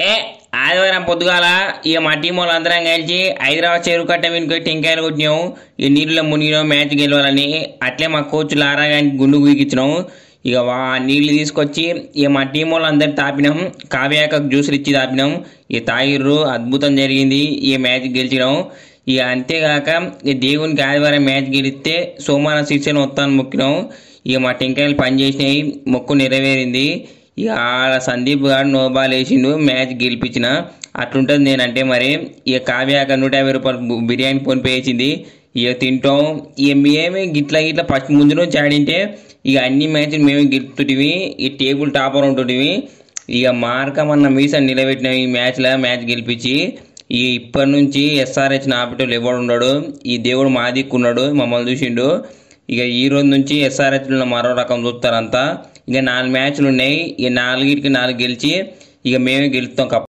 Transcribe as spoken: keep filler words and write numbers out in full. ఏ ఆదివారం పొద్దుగాల ఇక మా టీం వాళ్ళందరం కలిసి హైదరాబాద్ చేరుకట్ట వెనుక టెంకాయలు కొట్టినాము. ఈ నీళ్ళలో మునిగినాం మ్యాచ్ గెలవాలని. అట్లే మా కోచ్లు ఆరాగానికి గుండు గీకిచ్చినాము. ఇక వా నీళ్ళు తీసుకొచ్చి ఇక మా టీం వాళ్ళందరూ తాపినాం. కావ్యాకకు జ్యూసులు ఇచ్చి తాపినాం. ఇక తాగిర్రు, అద్భుతం జరిగింది. ఈ మ్యాచ్ గెలిచినాం. ఇక అంతేగాక ఇక దేవునికి ఆదివారం మ్యాచ్ గెలిస్తే సోమవారం శిక్షణ వస్తాను మొక్కినాం. ఇక మా టెంకాయలు పనిచేసినాయి, మొక్కు నెరవేరింది. ఇక ఆడ సందీప్ గారు నో బాల్ వేసిండు, మ్యాచ్ గెలిపించిన. అట్లుంటుంది నేనంటే మరి. ఇక కావ్యాక నూట యాభై రూపాయలు బిర్యానీ ఫోన్పే వేసింది. ఇక తింటాం. ఇక మేమే గిట్లా గిట్లా ఫస్ట్ ముందు నుంచి ఆడింటే ఇక అన్ని మ్యాచ్లు మేమే గెలుపుతుంటివి. ఈ టేబుల్ టాపర్ ఉంటుంటివి. ఇక మార్కమన్న మీసం నిలబెట్టినాం ఈ మ్యాచ్లో, మ్యాచ్ గెలిపించి. ఇక ఇప్పటి నుంచి ఎస్ఆర్హెచ్ నాపేటోళ్ళు ఎవడు ఉన్నాడు, ఈ దేవుడు మా దిక్కున్నాడు, మమ్మల్ని చూసిండు. ఇక ఈ రోజు నుంచి ఎస్ఆర్హెచ్లో మరో రకం చూస్తారంతా. ఇక నాలుగు మ్యాచ్లు ఉన్నాయి. ఇక నాలుగిటికి నాలుగు గెలిచి ఇక మేమే గెలుస్తాం కప్ప.